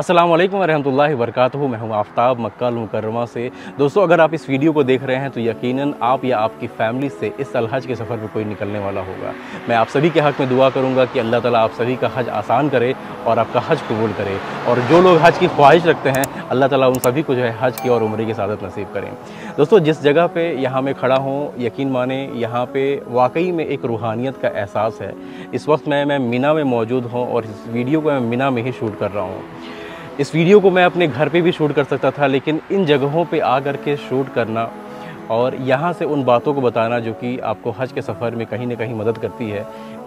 अस्सलामु अलैकुम वरहमतुल्लाहि वबरकातुहू। मैं हूँ आफताब मक्का मुकर्रमा से। दोस्तों, अगर आप इस वीडियो को देख रहे हैं तो यकीनन आप या आपकी फैमिली से इस साल हज के सफ़र पर कोई निकलने वाला होगा। मैं आप सभी के हक़ में दुआ करूँगा कि अल्लाह ताला आप सभी का हज आसान करे और आपका हज कबूल करे, और जो लोग हज की ख्वाहिश रखते हैं अल्लाह ताला उन सभी को जो है हज की और उम्रे की सआदत नसीब करें। दोस्तों, जिस जगह पर यहाँ मैं खड़ा हूँ, यकीन माने यहाँ पर वाकई में एक रूहानियत का एहसास है। इस वक्त मैं मीना में मौजूद हूँ और इस वीडियो को मैं मीना में ही शूट कर रहा हूँ। इस वीडियो को मैं अपने घर पे भी शूट कर सकता था, लेकिन इन जगहों पे आ कर के शूट करना और यहाँ से उन बातों को बताना जो कि आपको हज के सफ़र में कहीं ना कहीं मदद करती है,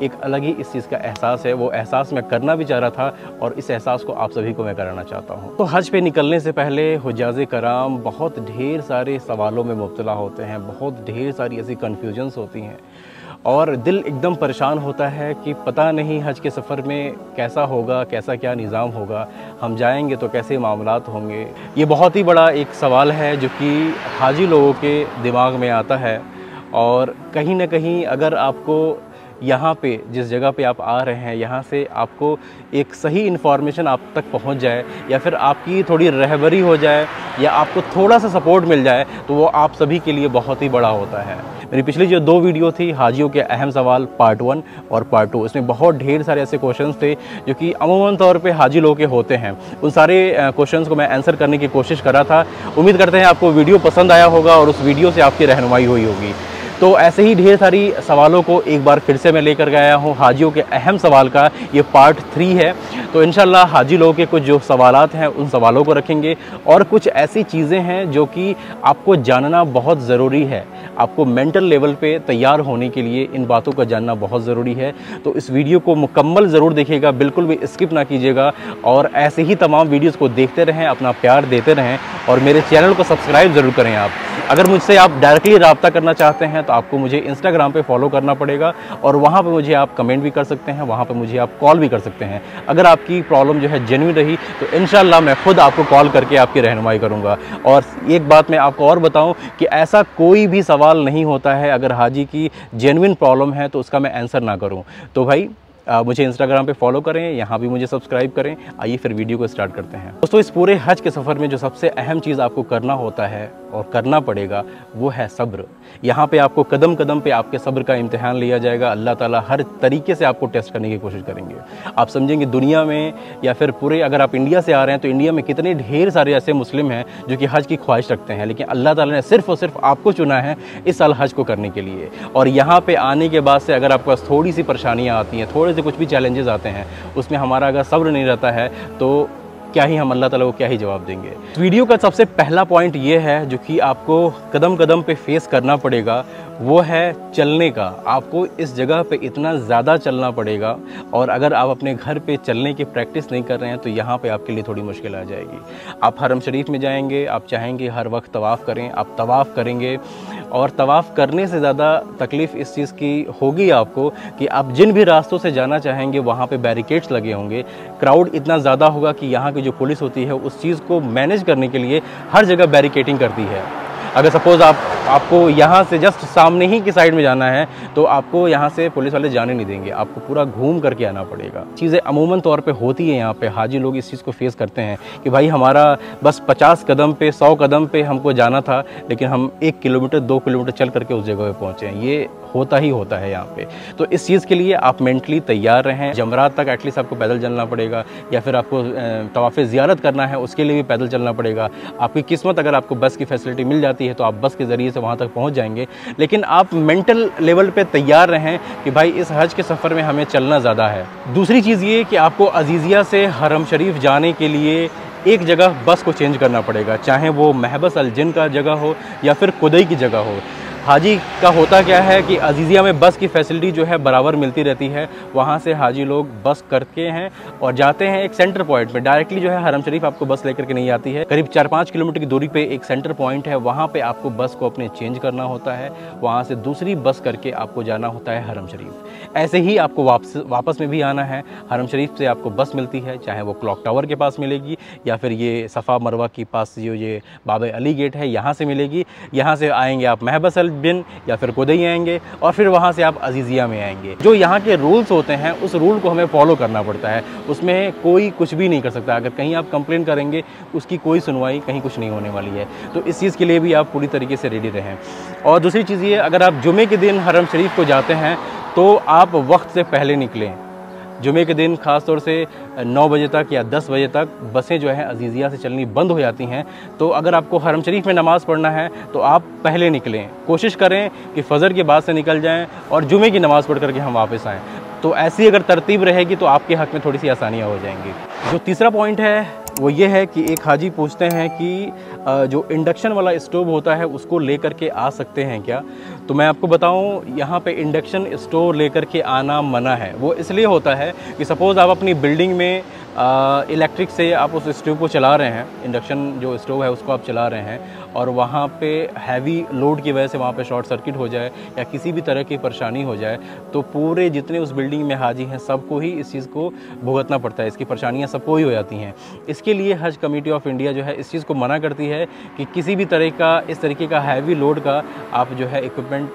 एक अलग ही इस चीज़ का एहसास है। वो एहसास मैं करना भी चाह रहा था और इस एहसास को आप सभी को मैं कराना चाहता हूँ। तो हज पे निकलने से पहले हुज्जाज-ए-करम बहुत ढेर सारे सवालों में मुब्तला होते हैं, बहुत ढेर सारी ऐसी कन्फ्यूजन्स होती हैं और दिल एकदम परेशान होता है कि पता नहीं हज के सफ़र में कैसा होगा, कैसा क्या निज़ाम होगा, हम जाएंगे तो कैसे मामलात होंगे। ये बहुत ही बड़ा एक सवाल है जो कि हाजी लोगों के दिमाग में आता है, और कहीं ना कहीं अगर आपको यहाँ पे जिस जगह पे आप आ रहे हैं यहाँ से आपको एक सही इन्फॉर्मेशन आप तक पहुँच जाए, या फिर आपकी थोड़ी रहबरी हो जाए, या आपको थोड़ा सा सपोर्ट मिल जाए, तो वो आप सभी के लिए बहुत ही बड़ा होता है। मेरी पिछली जो दो वीडियो थी, हाजियों के अहम सवाल पार्ट 1 और पार्ट 2, इसमें बहुत ढेर सारे ऐसे क्वेश्चंस थे जो कि अमूमन तौर पे हाजी लोगों के होते हैं। उन सारे क्वेश्चंस को मैं आंसर करने की कोशिश कर रहा था। उम्मीद करते हैं आपको वीडियो पसंद आया होगा और उस वीडियो से आपकी रहनुमाई हुई होगी। तो ऐसे ही ढेर सारी सवालों को एक बार फिर से मैं लेकर गया हूँ। हाजियों के अहम सवाल का ये पार्ट 3 है, तो इंशाल्लाह हाजी लोगों के कुछ जो सवालात हैं उन सवालों को रखेंगे, और कुछ ऐसी चीज़ें हैं जो कि आपको जानना बहुत ज़रूरी है। आपको मेंटल लेवल पे तैयार होने के लिए इन बातों का जानना बहुत ज़रूरी है। तो इस वीडियो को मुकम्मल ज़रूर देखिएगा, बिल्कुल भी स्किप ना कीजिएगा, और ऐसे ही तमाम वीडियोज़ को देखते रहें, अपना प्यार देते रहें, और मेरे चैनल को सब्सक्राइब ज़रूर करें। आप अगर मुझसे आप डायरेक्टली रब्ता करना चाहते हैं तो आपको मुझे इंस्टाग्राम पे फॉलो करना पड़ेगा, और वहाँ पे मुझे आप कमेंट भी कर सकते हैं, वहाँ पे मुझे आप कॉल भी कर सकते हैं। अगर आपकी प्रॉब्लम जो है जेन्युइन रही तो इंशाल्लाह मैं खुद आपको कॉल करके आपकी रहनुमाई करूँगा। और एक बात मैं आपको और बताऊँ कि ऐसा कोई भी सवाल नहीं होता है, अगर हाजी की जेन्युइन प्रॉब्लम है तो उसका मैं आंसर ना करूँ। तो भाई मुझे इंस्टाग्राम पे फॉलो करें, यहाँ भी मुझे सब्सक्राइब करें। आइए फिर वीडियो को स्टार्ट करते हैं। दोस्तों, इस पूरे हज के सफ़र में जो सबसे अहम चीज़ आपको करना होता है और करना पड़ेगा वो है सब्र। यहाँ पे आपको कदम कदम पे आपके सब्र का इम्तिहान लिया जाएगा। अल्लाह ताला हर तरीके से आपको टेस्ट करने की कोशिश करेंगे। आप समझेंगे दुनिया में या फिर पूरे, अगर आप इंडिया से आ रहे हैं तो इंडिया में कितने ढेर सारे ऐसे मुस्लिम हैं जो कि हज की ख्वाहिश रखते हैं, लेकिन अल्लाह ताला ने सिर्फ और सिर्फ आपको चुना है इस साल हज को करने के लिए। और यहाँ पर आने के बाद से अगर आपके पास थोड़ी सी परेशानियाँ आती हैं, थोड़े से कुछ भी चैलेंजेस आते हैं, उसमें हमारा अगर सब्र नहीं रहता है तो क्या ही हम अल्लाह ताला को क्या ही जवाब देंगे। वीडियो का सबसे पहला पॉइंट ये है जो कि आपको कदम कदम पे फेस करना पड़ेगा, वो है चलने का। आपको इस जगह पे इतना ज़्यादा चलना पड़ेगा, और अगर आप अपने घर पे चलने की प्रैक्टिस नहीं कर रहे हैं तो यहाँ पे आपके लिए थोड़ी मुश्किल आ जाएगी। आप हरम शरीफ में जाएंगे, आप चाहेंगे हर वक्त तवाफ़ करें, आप तवाफ़ करेंगे, और तवाफ़ करने से ज़्यादा तकलीफ़ इस चीज़ की होगी आपको कि आप जिन भी रास्तों से जाना चाहेंगे वहाँ पे बैरिकेड्स लगे होंगे। क्राउड इतना ज़्यादा होगा कि यहाँ की जो पुलिस होती है उस चीज़ को मैनेज करने के लिए हर जगह बैरिकेडिंग करती है। अगर सपोज़ आपको यहाँ से जस्ट सामने ही की साइड में जाना है तो आपको यहाँ से पुलिस वाले जाने नहीं देंगे, आपको पूरा घूम करके आना पड़ेगा। चीज़ें अमूमन तौर पे होती है, यहाँ पे हाजी लोग इस चीज़ को फेस करते हैं कि भाई हमारा बस 50 कदम पे 100 कदम पे हमको जाना था, लेकिन हम 1 किलोमीटर 2 किलोमीटर चल करके उस जगह पर पहुँचे। ये होता ही होता है यहाँ पे। तो इस चीज़ के लिए आप मेंटली तैयार रहें। जमरात तक एटलीस्ट आपको पैदल चलना पड़ेगा, या फिर आपको तवाफ़ जियारत करना है उसके लिए भी पैदल चलना पड़ेगा। आपकी किस्मत, अगर आपको बस की फैसिलिटी मिल जाती है तो आप बस के ज़रिए से वहाँ तक पहुँच जाएंगे, लेकिन आप मेंटल लेवल पे तैयार रहें कि भाई इस हज के सफ़र में हमें चलना ज़्यादा है। दूसरी चीज़ ये कि आपको अजीज़िया से हरम शरीफ जाने के लिए एक जगह बस को चेंज करना पड़ेगा, चाहे वो महबस अल जिन का जगह हो या फिर खुदई की जगह हो। हाजी का होता क्या है कि अजीज़िया में बस की फैसिलिटी जो है बराबर मिलती रहती है, वहाँ से हाजी लोग बस करते हैं और जाते हैं एक सेंटर पॉइंट पे। डायरेक्टली जो है हरम शरीफ आपको बस लेकर के नहीं आती है, करीब 4-5 किलोमीटर की दूरी पे एक सेंटर पॉइंट है, वहाँ पे आपको बस को अपने चेंज करना होता है, वहाँ से दूसरी बस करके आपको जाना होता है हरम शरीफ। ऐसे ही आपको वापस में भी आना है। हरम शरीफ से आपको बस मिलती है, चाहे वो क्लॉक टावर के पास मिलेगी या फिर ये सफ़ा मरवा के पास जो ये बाबे अली गेट है यहाँ से मिलेगी। यहाँ से आएँगे आप महबसअल बिन या फिर खुदई आएंगे और फिर वहाँ से आप अजीज़िया में आएंगे। जो यहाँ के रूल्स होते हैं उस रूल को हमें फॉलो करना पड़ता है, उसमें कोई कुछ भी नहीं कर सकता। अगर कहीं आप कंप्लेंट करेंगे उसकी कोई सुनवाई कहीं कुछ नहीं होने वाली है, तो इस चीज़ के लिए भी आप पूरी तरीके से रेडी रहें। और दूसरी चीज़ ये, अगर आप जुमे के दिन हरम शरीफ को जाते हैं तो आप वक्त से पहले निकलें। जुमे के दिन ख़ास तौर से 9 बजे तक या 10 बजे तक बसें जो हैं अजीज़िया से चलनी बंद हो जाती हैं, तो अगर आपको हरम शरीफ में नमाज़ पढ़ना है तो आप पहले निकलें। कोशिश करें कि फ़जर के बाद से निकल जाएं और जुमे की नमाज़ पढ़ करके हम वापस आएँ। तो ऐसी अगर तरतीब रहेगी तो आपके हक़ में थोड़ी सी आसानियाँ हो जाएंगी। जो तीसरा पॉइंट है वो ये है कि एक हाजी पूछते हैं कि जो इंडक्शन वाला स्टोव होता है उसको लेकर के आ सकते हैं क्या? तो मैं आपको बताऊं, यहाँ पे इंडक्शन स्टोव लेकर के आना मना है। वो इसलिए होता है कि सपोज़ आप अपनी बिल्डिंग में इलेक्ट्रिक से आप उस स्टोव को चला रहे हैं, इंडक्शन जो स्टोव है उसको आप चला रहे हैं, और वहाँ पे हैवी लोड की वजह से वहाँ पे शॉर्ट सर्किट हो जाए या किसी भी तरह की परेशानी हो जाए तो पूरे जितने उस बिल्डिंग में हाजी हैं सबको ही इस चीज़ को भुगतना पड़ता है, इसकी परेशानियाँ सबको ही हो जाती हैं। इसके लिए हज कमेटी ऑफ इंडिया जो है इस चीज़ को मना करती है कि किसी भी तरह का इस तरीके का हैवी लोड का आप जो है इक्विपमेंट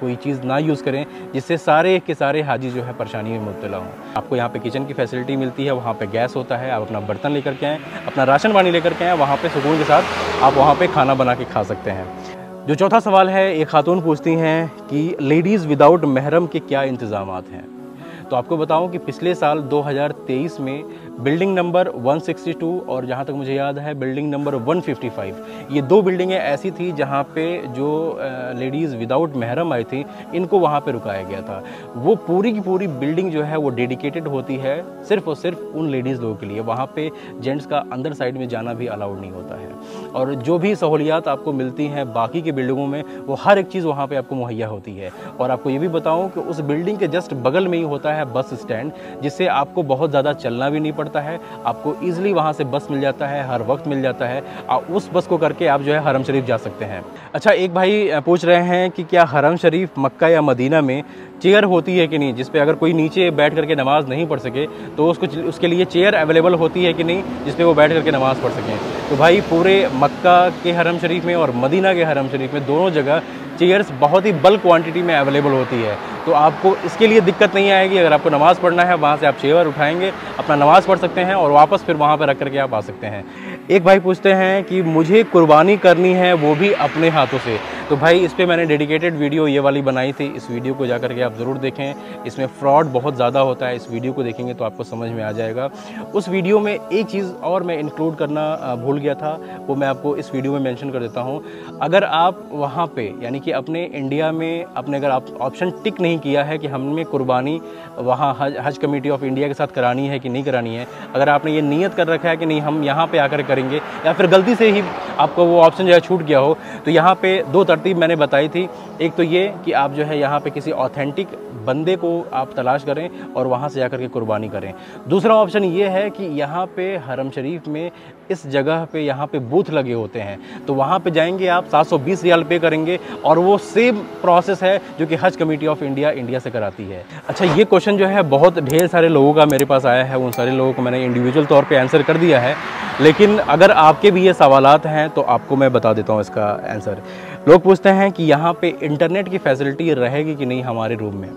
कोई चीज़ ना यूज़ करें जिससे सारे के सारे हाजी जो है परेशानी में मुब्तला हों। आपको यहाँ पे किचन की फैसिलिटी मिलती है, वहाँ पे गैस होता है, आप अपना बर्तन लेकर के आएँ, अपना राशन पानी लेकर के आएँ, वहाँ पे सुकून के साथ आप वहाँ पे खाना बना के खा सकते हैं। जो चौथा सवाल है, एक खातून पूछती हैं कि लेडीज़ विदाउट महरम के क्या इंतज़ाम हैं? तो आपको बताऊं कि पिछले साल 2023 में बिल्डिंग नंबर 162 और जहां तक मुझे याद है बिल्डिंग नंबर 155, ये दो बिल्डिंगें ऐसी थी जहां पे जो लेडीज़ विदाउट महरम आई थी इनको वहां पे रुकाया गया था। वो पूरी की पूरी बिल्डिंग जो है वो डेडिकेटेड होती है सिर्फ और सिर्फ उन लेडीज़ लोगों के लिए। वहाँ पे जेंट्स का अंदर साइड में जाना भी अलाउड नहीं होता है, और जो भी सहूलियात आपको मिलती हैं बाकी की बिल्डिंगों में वो हर एक चीज़ वहाँ पर आपको मुहैया होती है। और आपको ये भी बताऊँ कि उस बिल्डिंग के जस्ट बगल में ही होता है बस स्टैंड, जिससे आपको बहुत ज़्यादा चलना भी नहीं पड़ता है, आपको इजीली वहाँ से बस मिल जाता है, हर वक्त मिल जाता है, और उस बस को करके आप जो है हरम शरीफ जा सकते हैं। अच्छा, एक भाई पूछ रहे हैं कि क्या हरम शरीफ मक्का या मदीना में चेयर होती है कि नहीं, जिस पे अगर कोई नीचे बैठ करके नमाज़ नहीं पढ़ सके तो उसको उसके लिए चेयर अवेलेबल होती है कि नहीं जिस पे वो बैठ करके नमाज़ पढ़ सकें? तो भाई, पूरे मक्का के हरम शरीफ में और मदीना के हरम शरीफ में दोनों जगह चेयर्स बहुत ही बल्क क्वांटिटी में अवेलेबल होती है, तो आपको इसके लिए दिक्कत नहीं आएगी। अगर आपको नमाज़ पढ़ना है वहाँ से आप चेयर उठाएंगे, अपना नमाज़ पढ़ सकते हैं और वापस फिर वहाँ पर रख करके आप आ सकते हैं। एक भाई पूछते हैं कि मुझे कुर्बानी करनी है वो भी अपने हाथों से, तो भाई इस पे मैंने डेडिकेटेड वीडियो ये वाली बनाई थी, इस वीडियो को जा करके आप ज़रूर देखें। इसमें फ्रॉड बहुत ज़्यादा होता है, इस वीडियो को देखेंगे तो आपको समझ में आ जाएगा। उस वीडियो में एक चीज़ और मैं इंक्लूड करना भूल गया था, वो मैं आपको इस वीडियो में मेंशन कर देता हूँ। अगर आप वहाँ पे यानी कि अपने इंडिया में अपने अगर आप ऑप्शन टिक नहीं किया है कि हमने कुर्बानी वहाँ हज कमेटी ऑफ इंडिया के साथ करानी है कि नहीं करानी है, अगर आपने ये नीयत कर रखा है कि नहीं हम यहाँ पर आकर करेंगे, या फिर गलती से ही आपको वो ऑप्शन जो है छूट गया हो, तो यहाँ पर दो तरतीब मैंने बताई थी। एक तो ये कि आप जो है यहाँ पे किसी ऑथेंटिक बंदे को आप तलाश करें और वहाँ से जाकर के कुर्बानी करें। दूसरा ऑप्शन ये है कि यहाँ पे हरम शरीफ में इस जगह पे यहाँ पे बूथ लगे होते हैं, तो वहाँ पे जाएंगे आप 720 रियाल पे करेंगे, और वो सेम प्रोसेस है जो कि हज कमेटी ऑफ इंडिया से कराती है। अच्छा, ये क्वेश्चन जो है बहुत ढेर सारे लोगों का मेरे पास आया है, उन सारे लोगों को मैंने इंडिविजुअल तौर पर आंसर कर दिया है, लेकिन अगर आपके भी ये सवालात हैं तो आपको मैं बता देता हूँ इसका आंसर। लोग पूछते हैं कि यहाँ पे इंटरनेट की फैसिलिटी रहेगी कि नहीं हमारे रूम में।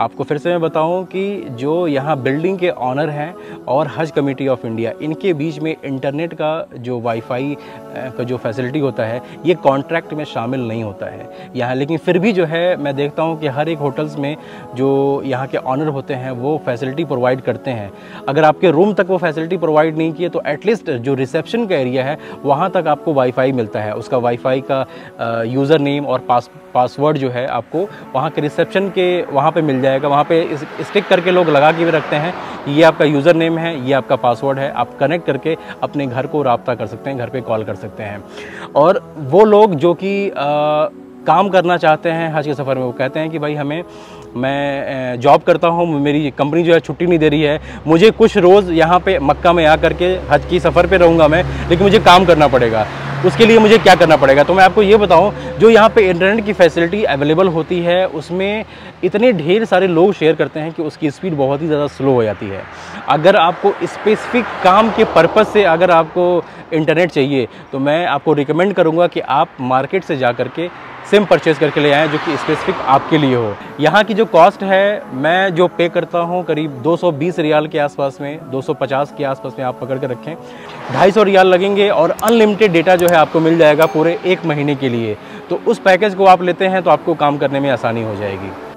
आपको फिर से मैं बताऊं कि जो यहाँ बिल्डिंग के ऑनर हैं और हज कमेटी ऑफ इंडिया, इनके बीच में इंटरनेट का जो वाईफाई का जो फैसिलिटी होता है ये कॉन्ट्रैक्ट में शामिल नहीं होता है यहाँ। लेकिन फिर भी जो है मैं देखता हूँ कि हर एक होटल्स में जो यहाँ के ऑनर होते हैं वो फैसिलिटी प्रोवाइड करते हैं। अगर आपके रूम तक वो फैसिलिटी प्रोवाइड नहीं किए तो एटलीस्ट जो रिसेप्शन का एरिया है वहाँ तक आपको वाईफाई मिलता है, उसका वाईफाई का यूज़र नेम और पासवर्ड जो है आपको वहाँ के रिसेप्शन के वहाँ पर मिल जाएगा। वहाँ पे स्टिक करके लोग लगा के भी रखते हैं, ये आपका यूज़र नेम है, ये आपका पासवर्ड है, आप कनेक्ट करके अपने घर को राब्ता कर सकते हैं, घर पे कॉल कर सकते हैं। और वो लोग जो कि काम करना चाहते हैं हज के सफ़र में, वो कहते हैं कि भाई हमें मैं जॉब करता हूँ, मेरी कंपनी जो है छुट्टी नहीं दे रही है, मुझे कुछ रोज़ यहाँ पे मक्का में आ करके हज की सफ़र पे रहूँगा मैं, लेकिन मुझे काम करना पड़ेगा, उसके लिए मुझे क्या करना पड़ेगा? तो मैं आपको ये बताऊँ, जो यहाँ पे इंटरनेट की फैसिलिटी अवेलेबल होती है उसमें इतने ढेर सारे लोग शेयर करते हैं कि उसकी स्पीड बहुत ही ज़्यादा स्लो हो जाती है। अगर आपको स्पेसिफिक काम के पर्पज़ से अगर आपको इंटरनेट चाहिए तो मैं आपको रिकमेंड करूँगा कि आप मार्केट से जा कर के सिम परचेज़ करके ले आएँ जो कि स्पेसिफिक आपके लिए हो। यहाँ की जो कॉस्ट है मैं जो पे करता हूँ करीब 220 रियाल के आसपास में, 250 के आसपास में आप पकड़ के रखें, 250 रियाल लगेंगे और अनलिमिटेड डेटा जो है आपको मिल जाएगा पूरे एक महीने के लिए। तो उस पैकेज को आप लेते हैं तो आपको काम करने में आसानी हो जाएगी।